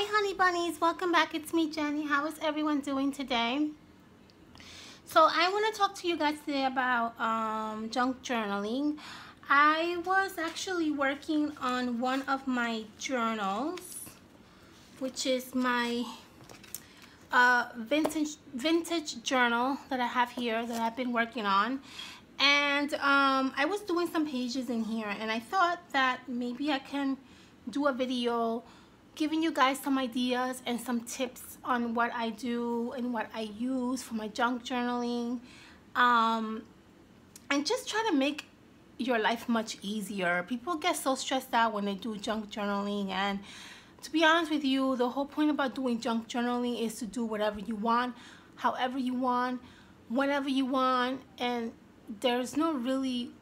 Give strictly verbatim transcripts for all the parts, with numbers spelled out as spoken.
Hi honey bunnies, welcome back. It's me, Jenny. How is everyone doing today? So I want to talk to you guys today about um, junk journaling. I was actually working on one of my journals, which is my uh, vintage vintage journal that I have here that I've been working on. And um, I was doing some pages in here, and I thought that maybe I can do a video giving you guys some ideas and some tips on what I do and what I use for my junk journaling, um, and just try to make your life much easier. People get so stressed out when they do junk journaling, and to be honest with you, the whole point about doing junk journaling is to do whatever you want, however you want, whenever you want, and there's no really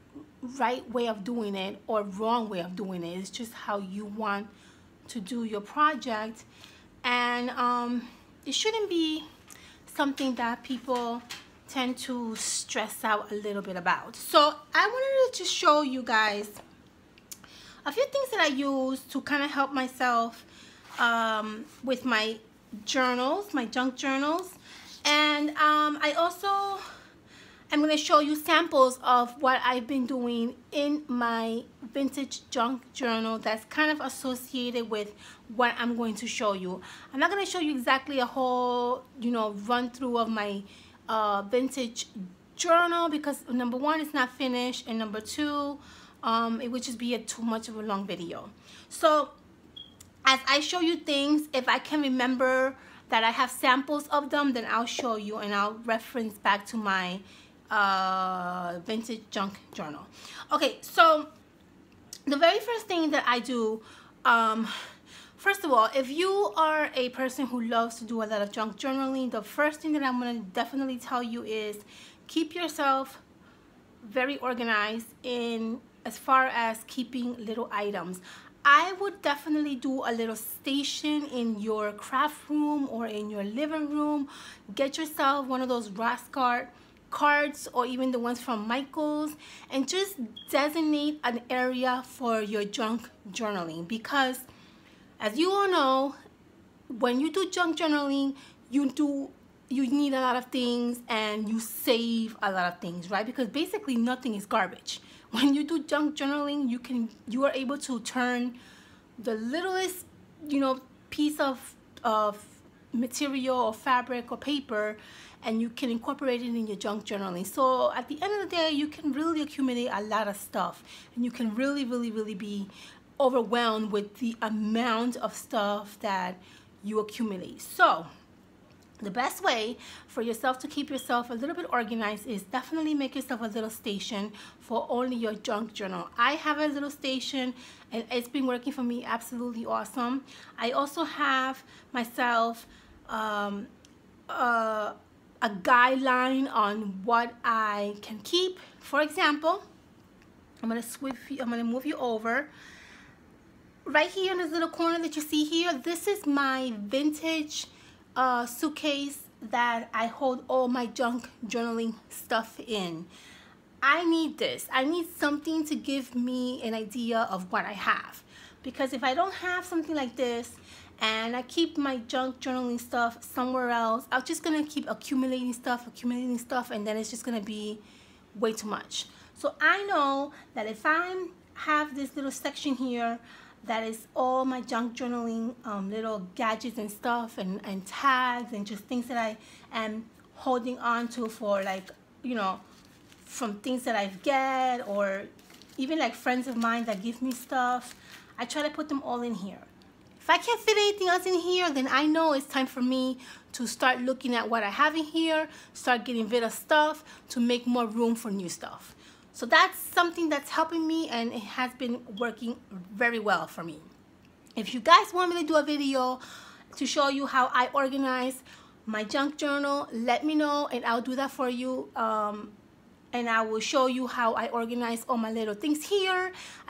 right way of doing it or wrong way of doing it. It's just how you want to do your project, and um, it shouldn't be something that people tend to stress out a little bit about. So I wanted to just show you guys a few things that I use to kind of help myself um, with my journals, my junk journals. And um, I also I'm going to show you samples of what I've been doing in my vintage junk journal that's kind of associated with what I'm going to show you. I'm not going to show you exactly a whole, you know, run through of my uh, vintage journal because number one, it's not finished, and number two, um, it would just be a too much of a long video. So as I show you things, if I can remember that I have samples of them, then I'll show you and I'll reference back to my uh vintage junk journal. Okay, so the very first thing that I do, um first of all, if you are a person who loves to do a lot of junk journaling, the first thing that I'm going to definitely tell you is keep yourself very organized in as far as keeping little items. I would definitely do a little station in your craft room or in your living room. Get yourself one of those Raskart cards or even the ones from Michaels, and just designate an area for your junk journaling, because as you all know, when you do junk journaling, you do you need a lot of things and you save a lot of things, right? Because basically nothing is garbage. When you do junk journaling, you can you are able to turn the littlest, you know, piece of of material or fabric or paper, and you can incorporate it in your junk journaling. So at the end of the day, you can really accumulate a lot of stuff, and you can really really really be overwhelmed with the amount of stuff that you accumulate. So the best way for yourself to keep yourself a little bit organized is definitely make yourself a little station for only your junk journal. I have a little station and it's been working for me absolutely awesome. I also have myself um, uh, a guideline on what I can keep. For example, I'm gonna swipe you, I'm gonna move you over. Right here in this little corner that you see here, this is my vintage Uh, suitcase that I hold all my junk journaling stuff in. I need this. I need something to give me an idea of what I have, because if I don't have something like this and I keep my junk journaling stuff somewhere else, I'm just gonna keep accumulating stuff accumulating stuff and then it's just gonna be way too much. So I know that if I have this little section here that is all my junk journaling, um, little gadgets and stuff, and, and tags and just things that I am holding on to for, like, you know, from things that I've get or even like friends of mine that give me stuff. I try to put them all in here. If I can't fit anything else in here, then I know it's time for me to start looking at what I have in here, start getting rid of stuff to make more room for new stuff. So that's something that's helping me, and it has been working very well for me. If you guys want me to do a video to show you how I organize my junk journal, let me know and I'll do that for you. Um, and I will show you how I organize all my little things here.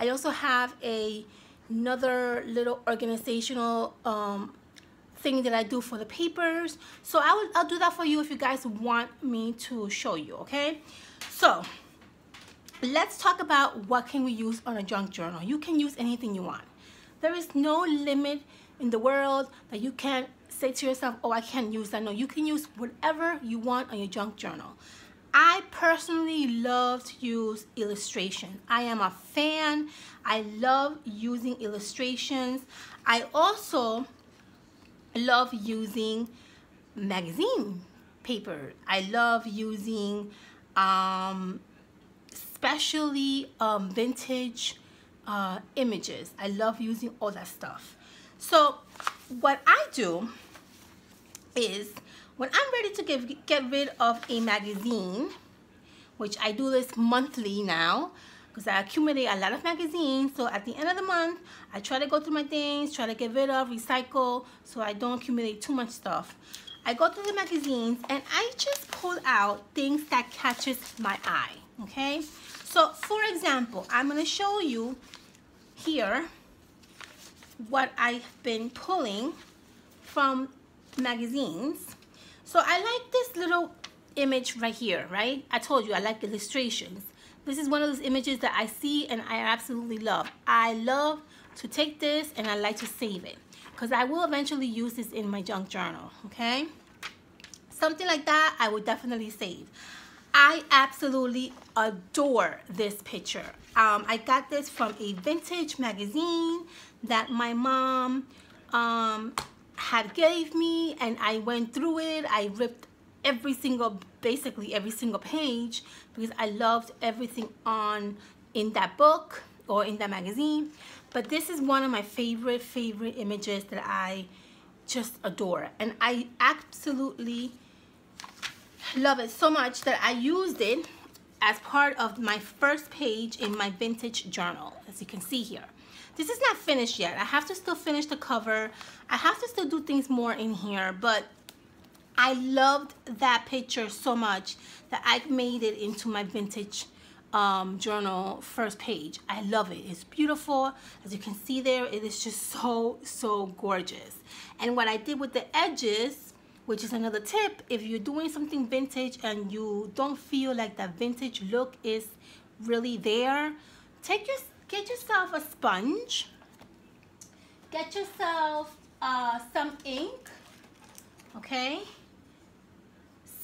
I also have a, another little organizational um, thing that I do for the papers. So I will, I'll do that for you if you guys want me to show you, okay? So let's talk about what can we use on a junk journal. You can use anything you want. There is no limit in the world that you can't say to yourself, oh, I can't use that. No, you can use whatever you want on your junk journal. I personally love to use illustrations. I am a fan. I love using illustrations. I also love using magazine paper. I love using um, especially um, vintage uh, images. I love using all that stuff. So what I do is, when I'm ready to give, get rid of a magazine, which I do this monthly now, because I accumulate a lot of magazines, so at the end of the month, I try to go through my things, try to get rid of, recycle, so I don't accumulate too much stuff. I go through the magazines, and I just pull out things that catches my eye, okay? So, for example, I'm gonna show you here what I've been pulling from magazines. So I like this little image right here, right? I told you I like illustrations. This is one of those images that I see and I absolutely love. I love to take this and I like to save it because I will eventually use this in my junk journal, okay? Something like that I would definitely save. I absolutely adore this picture. Um, I got this from a vintage magazine that my mom um, had gave me, and I went through it. I ripped every single, basically every single page, because I loved everything on in that book or in that magazine. But this is one of my favorite favorite images that I just adore, and I absolutely love it so much that I used it as part of my first page in my vintage journal, as you can see here. This is not finished yet. I have to still finish the cover. I have to still do things more in here, but I loved that picture so much that I made it into my vintage um, journal first page. I love it. It's beautiful. As you can see there, it is just so, so gorgeous. And what I did with the edges, which is another tip, if you're doing something vintage and you don't feel like that vintage look is really there, take your Get yourself a sponge, get yourself uh, some ink, okay,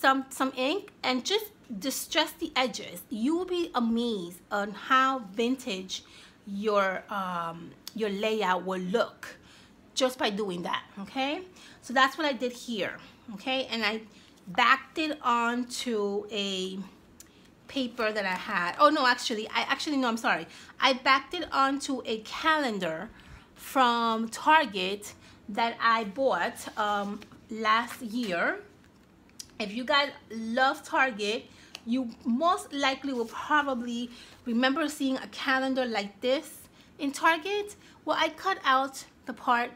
some, some ink, and just distress the edges. You will be amazed on how vintage your, um, your layout will look just by doing that, okay? So that's what I did here, okay? And I backed it onto a paper that I had. Oh no, actually, I actually, no, I'm sorry. I backed it onto a calendar from Target that I bought um, last year. If you guys love Target, you most likely will probably remember seeing a calendar like this in Target. Well, I cut out the part,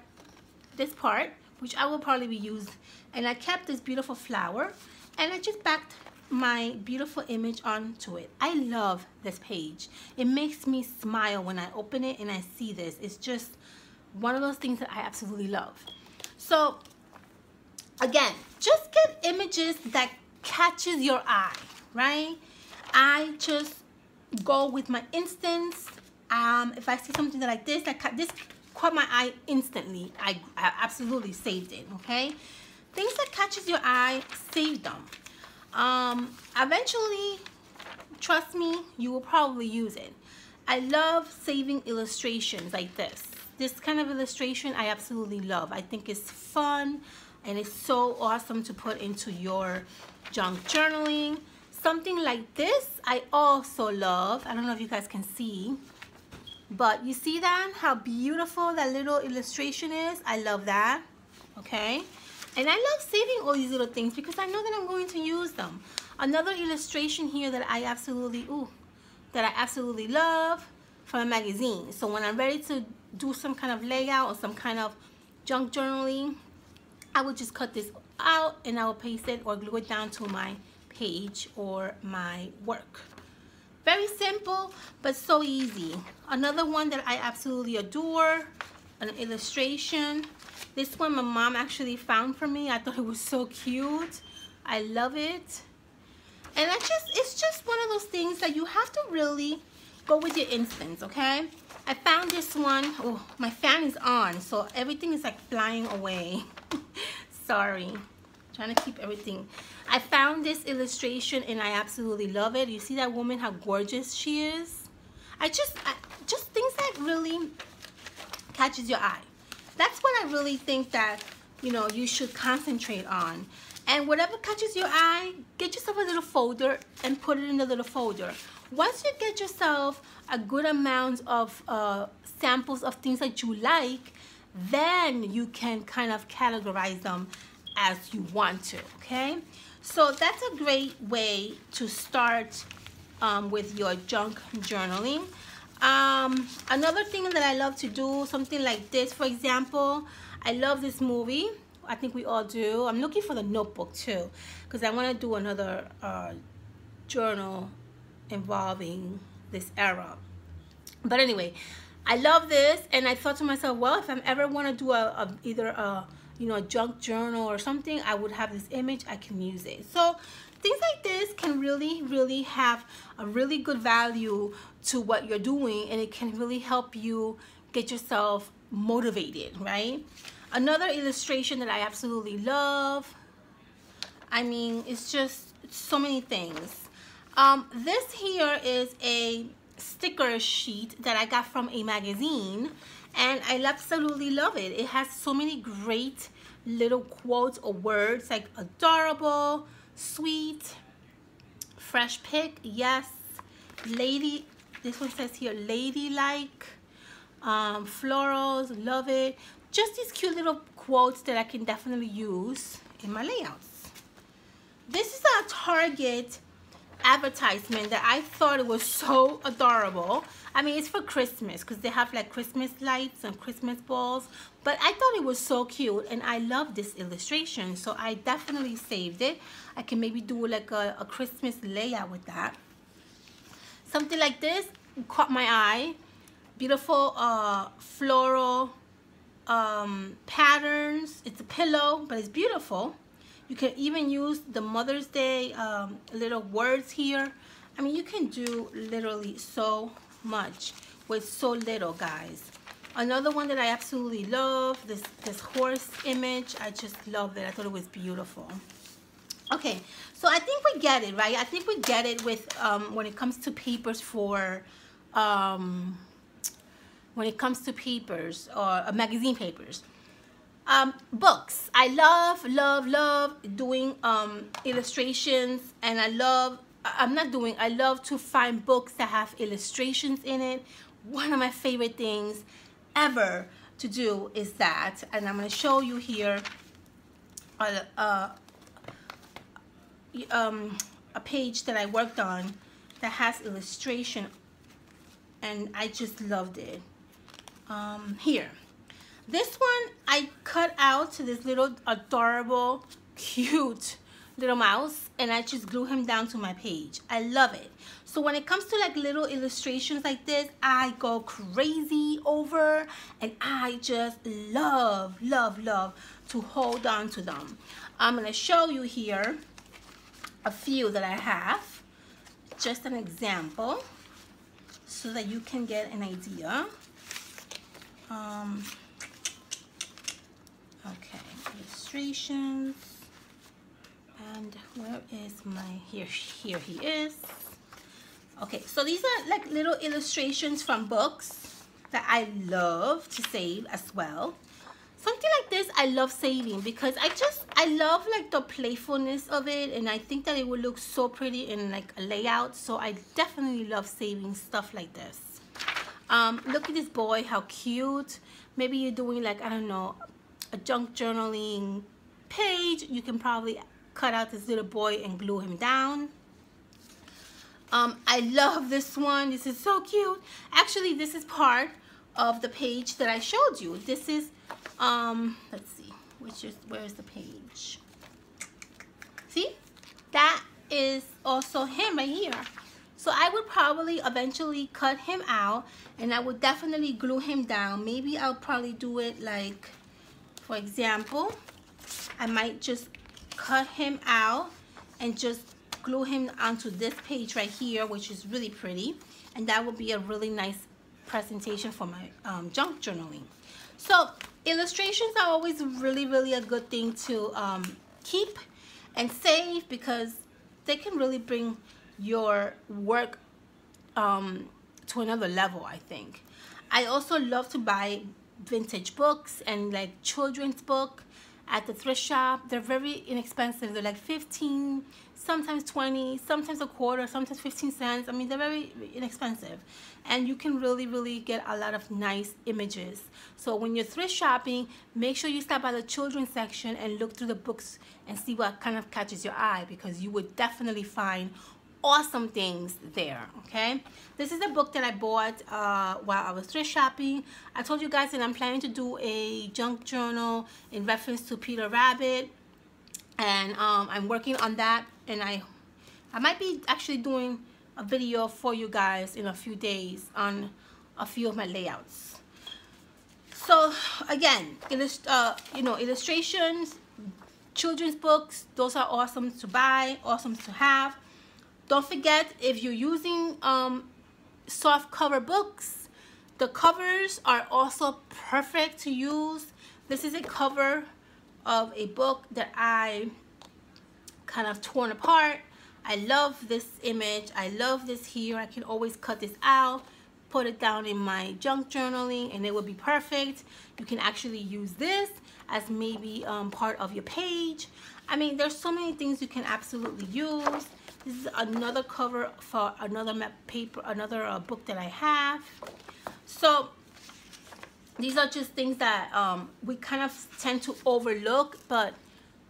this part, which I will probably be used, and I kept this beautiful flower, and I just backed my beautiful image onto it. I love this page. It makes me smile when I open it and I see this. It's just one of those things that I absolutely love. So again, just get images that catches your eye, right? I just go with my instincts. Um, if I see something like this, that ca this caught my eye instantly, I, I absolutely saved it, okay? Things that catches your eye, save them. Um, eventually, trust me, you will probably use it. I love saving illustrations like this. This kind of illustration I absolutely love. I think it's fun and it's so awesome to put into your junk journaling. Something like this I also love. I don't know if you guys can see, but you see that? How beautiful that little illustration is. I love that, okay? And I love saving all these little things because I know that I'm going to use them. Another illustration here that I absolutely, ooh, that I absolutely love from a magazine. So when I'm ready to do some kind of layout or some kind of junk journaling, I would just cut this out and I will paste it or glue it down to my page or my work. Very simple, but so easy. Another one that I absolutely adore, an illustration. This one my mom actually found for me. I thought it was so cute. I love it. And I just, it's just one of those things that you have to really go with your instincts, okay? I found this one. Oh, my fan is on, so everything is like flying away. Sorry. Trying to keep everything. I found this illustration and I absolutely love it. You see that woman, how gorgeous she is. I just, I, just things that really catches your eye. That's what I really think that, you know, you should concentrate on. And whatever catches your eye, get yourself a little folder and put it in the little folder. Once you get yourself a good amount of uh, samples of things that you like, then you can kind of categorize them as you want to, okay? So that's a great way to start um, with your junk journaling. Um, another thing that I love to do, something like this, for example, I love this movie. I think we all do. I'm looking for the Notebook too, because I want to do another uh, journal involving this era. But anyway, I love this, and I thought to myself, well, if I ever want to do a, a either a you know a junk journal or something, I would have this image. I can use it. So things like this can really, really have a really good value to what you're doing, and it can really help you get yourself motivated, right? Another illustration that I absolutely love. I mean, it's just so many things. Um, this here is a sticker sheet that I got from a magazine, and I absolutely love it. It has so many great little quotes or words like adorable, sweet, fresh pick, yes, lady, this one says here, ladylike, um, florals, love it. Just these cute little quotes that I can definitely use in my layouts. This is a Target advertisement that I thought it was so adorable. I mean, it's for Christmas because they have like Christmas lights and Christmas balls, but I thought it was so cute and I love this illustration, so I definitely saved it. I can maybe do like a, a Christmas layout with that. Something like this caught my eye. Beautiful uh, floral um, patterns. It's a pillow, but it's beautiful. You can even use the Mother's Day um, little words here. I mean, you can do literally so much with so little, guys. Another one that I absolutely love, this, this horse image. I just love it. I thought it was beautiful. Okay, so I think we get it, right? I think we get it with um, when it comes to papers for, um, when it comes to papers or uh, magazine papers. Um, books. I love, love, love doing um, illustrations, and I love, I'm not doing, I love to find books that have illustrations in it. One of my favorite things ever to do is that, and I'm going to show you here a, a, um, a page that I worked on that has illustration, and I just loved it. Um, here. This one, I cut out this little adorable, cute little mouse, and I just glued him down to my page. I love it. So when it comes to like little illustrations like this, I go crazy over, and I just love, love, love to hold on to them. I'm gonna show you here a few that I have, just an example, so that you can get an idea. Um, Okay, illustrations, and where is my, here, here he is. Okay, so these are like little illustrations from books that I love to save as well. Something like this I love saving because I just, I love like the playfulness of it, and I think that it will look so pretty in like a layout, so I definitely love saving stuff like this. Um, look at this boy, how cute. Maybe you're doing like, I don't know, a junk journaling page. You can probably cut out this little boy and glue him down. um, I love this one. This is so cute. Actually, this is part of the page that I showed you. This is um, let's see, which is, where is the page? See, that is also him right here. So I would probably eventually cut him out, and I would definitely glue him down. Maybe I'll probably do it like, for example, I might just cut him out and just glue him onto this page right here, which is really pretty, and that would be a really nice presentation for my um, junk journaling. So illustrations are always really, really a good thing to um, keep and save, because they can really bring your work um, to another level, I think. I also love to buy vintage books and like children's book at the thrift shop. They're very inexpensive. They're like fifteen, sometimes twenty, sometimes a quarter, sometimes fifteen cents. I mean, they're very inexpensive, and you can really, really get a lot of nice images. So when you're thrift shopping, make sure you stop by the children's section and look through the books and see what kind of catches your eye, because you would definitely find awesome things there. Okay, this is a book that I bought uh, while I was thrift shopping. I told you guys that I'm planning to do a junk journal in reference to Peter Rabbit, and um, I'm working on that, and I I might be actually doing a video for you guys in a few days on a few of my layouts. So again, illust uh, you know, illustrations, children's books, those are awesome to buy, awesome to have. Don't forget, if you're using um, soft cover books, the covers are also perfect to use. This is a cover of a book that I kind of torn apart. I love this image. I love this here. I can always cut this out, put it down in my junk journaling, and it will be perfect. You can actually use this as maybe um, part of your page. I mean, there's so many things you can absolutely use. This is another cover for another map paper, another uh, book that I have. So these are just things that um, we kind of tend to overlook, but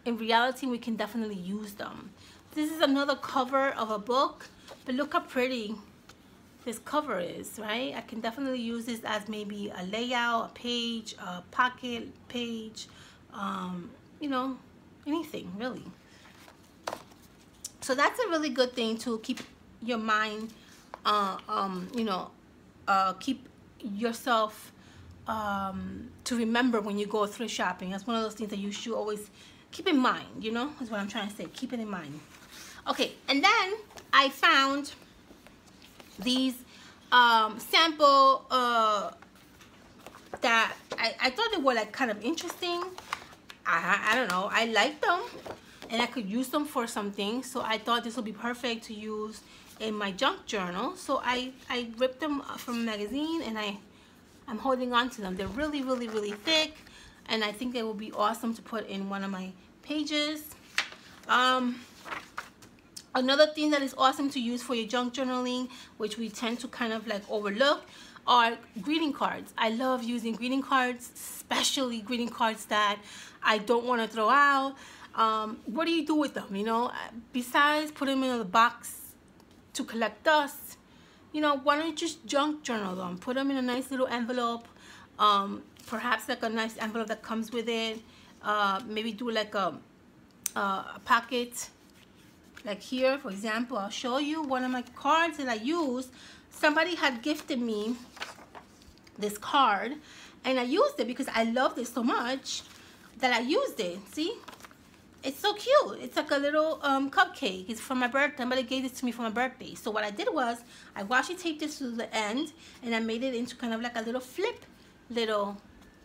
in reality, we can definitely use them. This is another cover of a book, but look how pretty this cover is, right? I can definitely use this as maybe a layout, a page, a pocket page, um, you know, anything really. So that's a really good thing to keep your mind, uh, um, you know, uh, keep yourself um, to remember when you go thrift shopping. That's one of those things that you should always keep in mind, you know, is what I'm trying to say. Keep it in mind. Okay, and then I found these um, sample uh, that I, I thought they were like kind of interesting. I, I don't know, I like them, and I could use them for something, so I thought this would be perfect to use in my junk journal. So I, I ripped them from a magazine, and I, I'm holding on to them. They're really, really, really thick, and I think they will be awesome to put in one of my pages. Um, another thing that is awesome to use for your junk journaling, which we tend to kind of like overlook, are greeting cards. I love using greeting cards, especially greeting cards that I don't want to throw out. Um, what do you do with them, you know? Besides put them in a box to collect dust, you know, why don't you just junk journal them? Put them in a nice little envelope, um, perhaps like a nice envelope that comes with it. Uh, maybe do like a, uh, a pocket, like here, for example. I'll show you one of my cards that I use. Somebody had gifted me this card, and I used it because I loved it so much that I used it, see? It's so cute. It's like a little um, cupcake. It's for my birthday. Somebody gave this to me for my birthday. So what I did was I washi taped this to the end, and I made it into kind of like a little flip little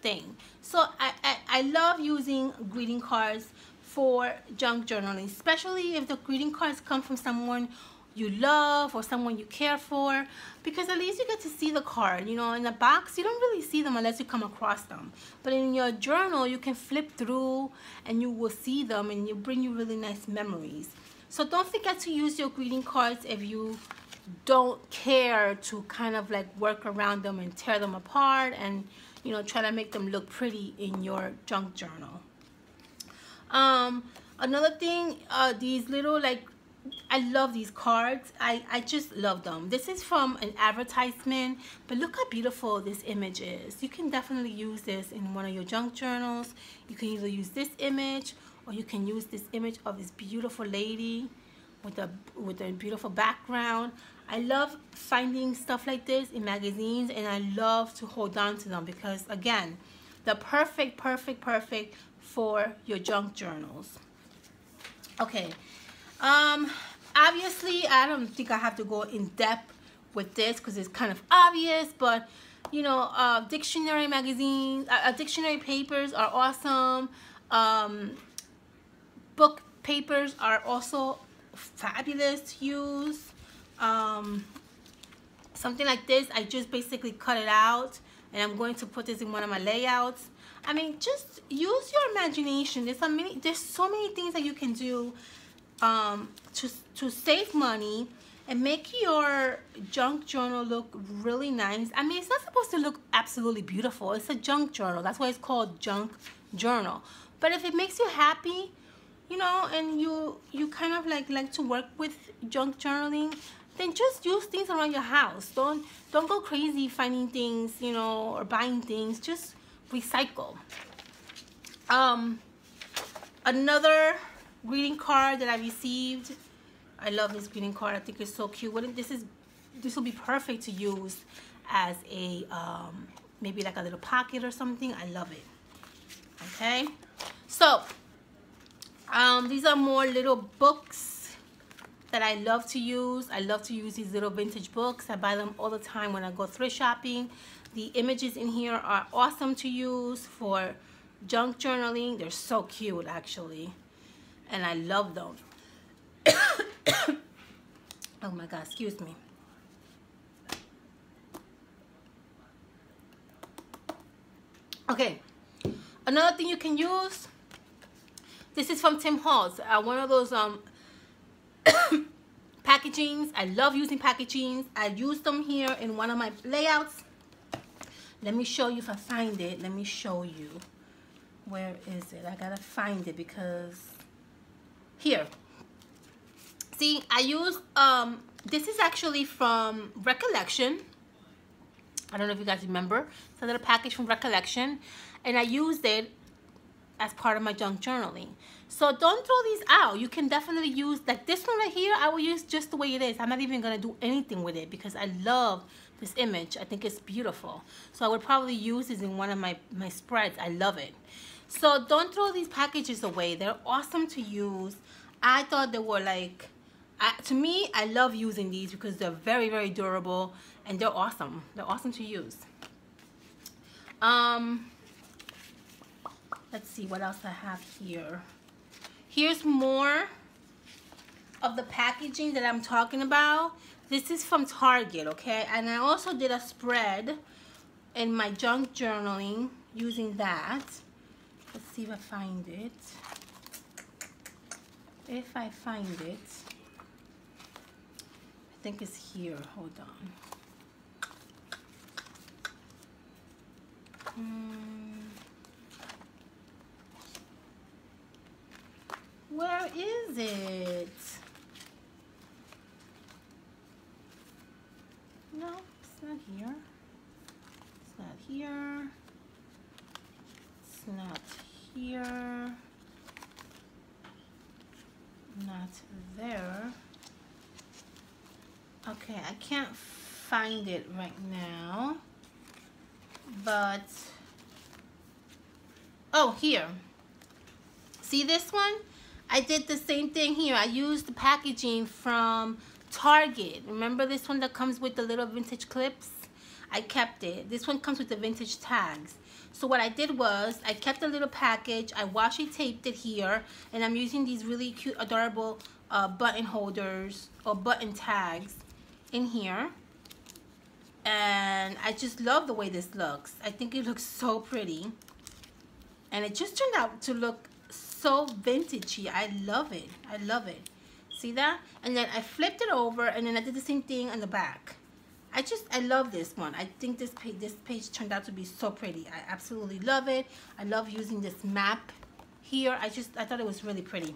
thing. So I, I, I love using greeting cards for junk journaling, especially if the greeting cards come from someone you love or someone you care for, because at least you get to see the card. You know, in the box, you don't really see them unless you come across them. But in your journal, you can flip through and you will see them, and you bring you really nice memories. So don't forget to use your greeting cards if you don't care to kind of like work around them and tear them apart and, you know, try to make them look pretty in your junk journal. Um, another thing, uh, these little like, I love these cards. I, I just love them. This is from an advertisement, but look how beautiful this image is. You can definitely use this in one of your junk journals. You can either use this image, or you can use this image of this beautiful lady with a, with a beautiful background. I love finding stuff like this in magazines, and I love to hold on to them because, again, the perfect, perfect, perfect for your junk journals. Okay. Um, obviously, I don't think I have to go in depth with this because it's kind of obvious, but you know, uh, dictionary magazines, uh, dictionary papers are awesome. Um, book papers are also fabulous to use. Um, something like this, I just basically cut it out, and I'm going to put this in one of my layouts. I mean, just use your imagination. There's so many, there's so many things that you can do um, to, to save money and make your junk journal look really nice. I mean, it's not supposed to look absolutely beautiful. It's a junk journal. That's why it's called junk journal. But if it makes you happy, you know, and you, you kind of like, like to work with junk journaling, then just use things around your house. Don't, don't go crazy finding things, you know, or buying things. Just recycle. Um, another greeting card that I received. I love this greeting card. I think it's so cute. Wouldn't this is this will be perfect to use as a um, maybe like a little pocket or something. I love it. Okay, so um, these are more little books that I love to use. I love to use these little vintage books. I buy them all the time when I go thrift shopping. The images in here are awesome to use for junk journaling. They're so cute, actually, and I love them. Oh my God, excuse me. Okay, another thing you can use, this is from Tim Holtz, uh, one of those um, packagings. I love using packagings. I used them here in one of my layouts. Let me show you if I find it. Let me show you. Where is it? I gotta find it because here. See, I use, um, this is actually from Recollection. I don't know if you guys remember. It's a little package from Recollection. And I used it as part of my junk journaling. So don't throw these out. You can definitely use, like this one right here, I will use just the way it is. I'm not even gonna do anything with it because I love this image. I think it's beautiful. So I would probably use this in one of my, my spreads. I love it. So don't throw these packages away. They're awesome to use. I thought they were like, I, to me, I love using these because they're very, very durable and they're awesome. They're awesome to use. Um, let's see what else I have here. Here's more of the packaging that I'm talking about. This is from Target, okay? And I also did a spread in my junk journaling using that. Let's see if I find it. If I find it. I think it's here, hold on. Mm. Where is it? No, it's not here. It's not here. It's not here. Not there. Okay, I can't find it right now, but, oh, here. See this one? I did the same thing here. I used the packaging from Target. Remember this one that comes with the little vintage clips? I kept it. This one comes with the vintage tags. So what I did was I kept the little package, I washi taped it here, and I'm using these really cute, adorable uh, button holders or button tags in here, and I just love the way this looks. I think it looks so pretty, and it just turned out to look so vintagey. I love it. I love it. See that? And then I flipped it over, and then I did the same thing on the back. I just I love this one. I think this page this page turned out to be so pretty. I absolutely love it. I love using this map here. I just I thought it was really pretty.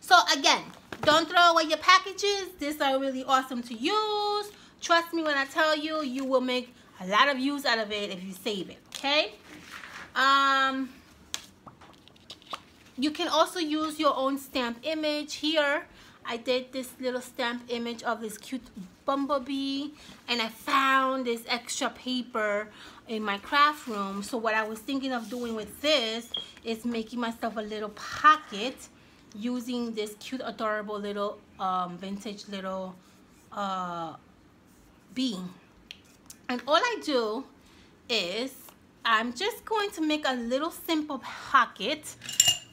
So again, don't throw away your packages. These are really awesome to use. Trust me when I tell you, you will make a lot of use out of it if you save it, okay? Um, you can also use your own stamp image here. I did this little stamp image of this cute bumblebee, and I found this extra paper in my craft room. So what I was thinking of doing with this is making myself a little pocket using this cute, adorable little um, vintage little uh, bee. And all I do is I'm just going to make a little simple pocket.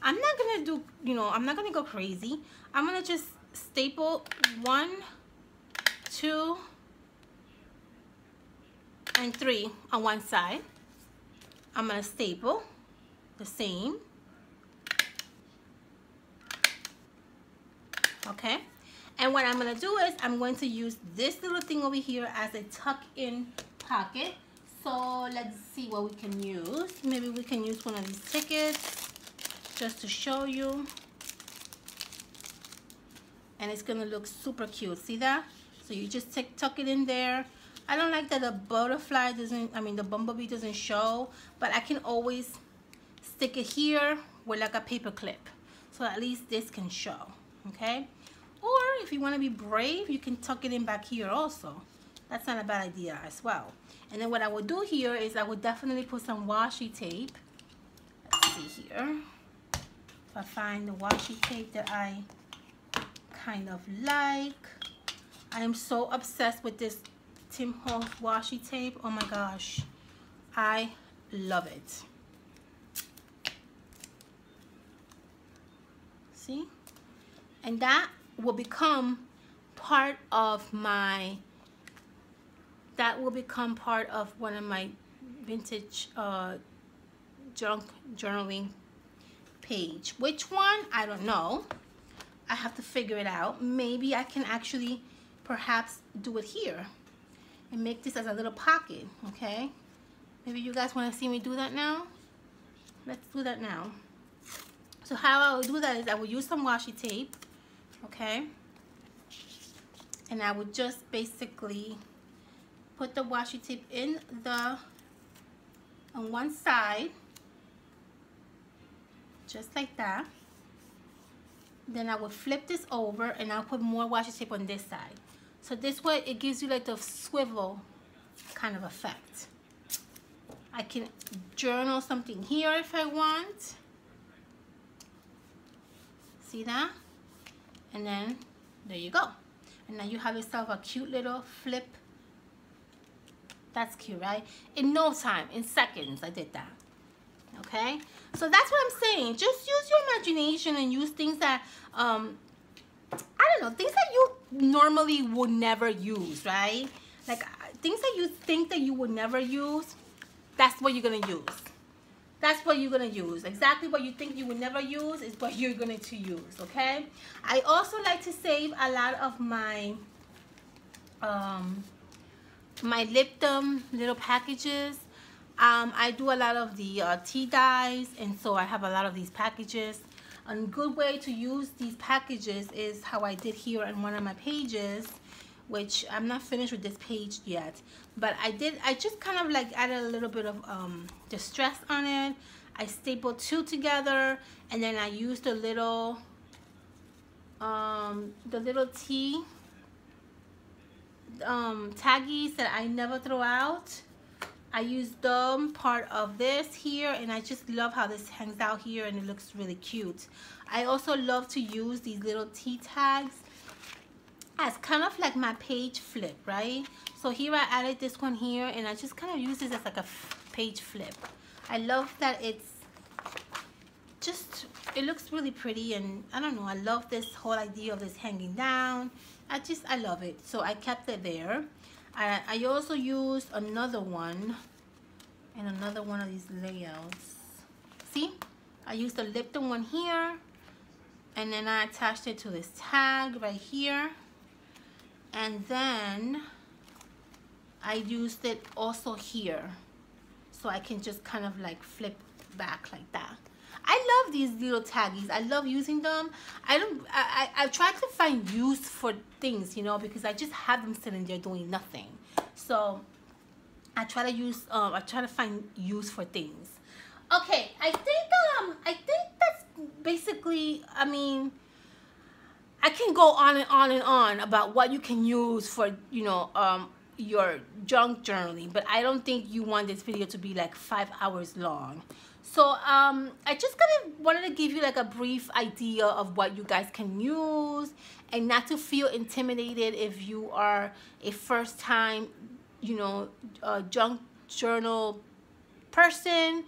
I'm not gonna do, you know, I'm not gonna go crazy. I'm gonna just staple one, two, and three on one side. I'm gonna staple the same. Okay, and what I'm gonna do is I'm going to use this little thing over here as a tuck-in pocket. So let's see what we can use. Maybe we can use one of these tickets just to show you. And it's gonna look super cute, see that? So you just take, tuck it in there. I don't like that the butterfly doesn't, I mean the bumblebee doesn't show, but I can always stick it here with like a paper clip. So at least this can show, okay? Or if you wanna be brave, you can tuck it in back here also. That's not a bad idea as well. And then what I will do here is I will definitely put some washi tape. Let's see here. If I find the washi tape that I kind of like. I am so obsessed with this Tim Holtz washi tape. Oh my gosh, I love it. See? And that will become part of my, that will become part of one of my vintage uh, junk journaling page. Which one? I don't know. I have to figure it out. Maybe I can actually perhaps do it here and make this as a little pocket, okay? Maybe you guys wanna see me do that now? Let's do that now. So how I will do that is I will use some washi tape, okay? And I would just basically put the washi tape in the, on one side, just like that. Then I will flip this over and I'll put more washi tape on this side. So this way it gives you like the swivel kind of effect. I can journal something here if I want. See that? And then there you go. And now you have yourself a cute little flip. That's cute, right? In no time, in seconds, I did that. Okay? So that's what I'm saying. Just use your imagination and use things that, um, I don't know, things that you normally would never use, right? Like things that you think that you would never use, that's what you're gonna use. That's what you're gonna use. Exactly what you think you would never use is what you're going to use, okay? I also like to save a lot of my, um, my Lipton little packages. Um, I do a lot of the uh, tea dyes, and so I have a lot of these packages. A good way to use these packages is how I did here on one of my pages, which I'm not finished with this page yet, but I did, I just kind of like added a little bit of um, distress on it. I stapled two together, and then I used a little, um, the little tea um, taggies that I never throw out. I used them part of this here, and I just love how this hangs out here and it looks really cute. I also love to use these little tea tags as kind of like my page flip, right? So here I added this one here, and I just kind of use this as like a page flip. I love that it's just, it looks really pretty, and I don't know, I love this whole idea of this hanging down. I just, I love it. So I kept it there. I, I also used another one and another one of these layouts. See, I used the Lipton one here, and then I attached it to this tag right here, and then I used it also here, so I can just kind of like flip back like that. I love these little taggies. I love using them. I don't. I, I I try to find use for things, you know, because I just have them sitting there doing nothing. So I try to use. Um, I try to find use for things. Okay. I think. Um. I think that's basically. I mean, I can go on and on and on about what you can use for, you know, um, your junk journaling, but I don't think you want this video to be like five hours long. So um, I just kind of wanted to give you like a brief idea of what you guys can use, and not to feel intimidated if you are a first time you know, a junk journal person.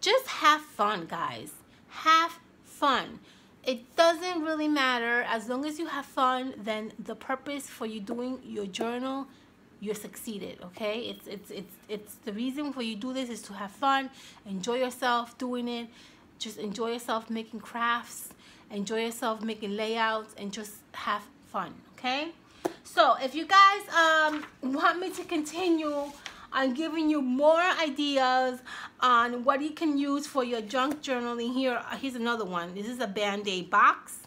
Just have fun, guys. Have fun. It doesn't really matter. As long as you have fun, then the purpose for you doing your journal, you succeeded, okay? It's, it's, it's, it's the reason for you do this is to have fun, enjoy yourself doing it. Just enjoy yourself making crafts, enjoy yourself making layouts, and just have fun, okay? So if you guys um, want me to continue on giving you more ideas on what you can use for your junk journaling, here, here's another one. This is a Band-Aid box.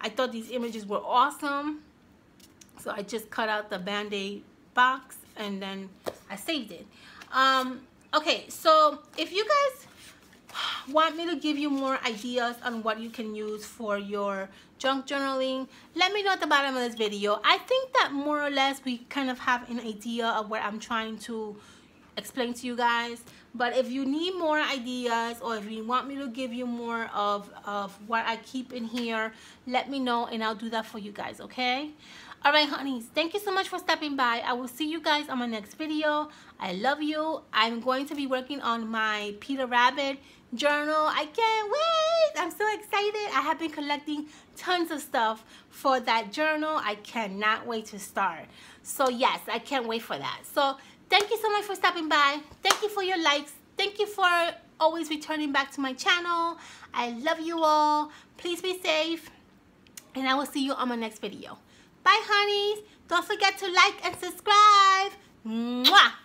I thought these images were awesome. So I just cut out the Band-Aid box and then I saved it. Um, okay, so if you guys want me to give you more ideas on what you can use for your junk journaling, let me know at the bottom of this video. I think that more or less we kind of have an idea of what I'm trying to explain to you guys, but if you need more ideas or if you want me to give you more of, of what I keep in here, let me know and I'll do that for you guys, okay? All right, honeys, thank you so much for stopping by. I will see you guys on my next video. I love you. I'm going to be working on my Peter Rabbit journal. I can't wait. I'm so excited. I have been collecting tons of stuff for that journal. I cannot wait to start. So yes, I can't wait for that. So thank you so much for stopping by. Thank you for your likes. Thank you for always returning back to my channel. I love you all. Please be safe. And I will see you on my next video. Bye, honeys. Don't forget to like and subscribe. Mwah!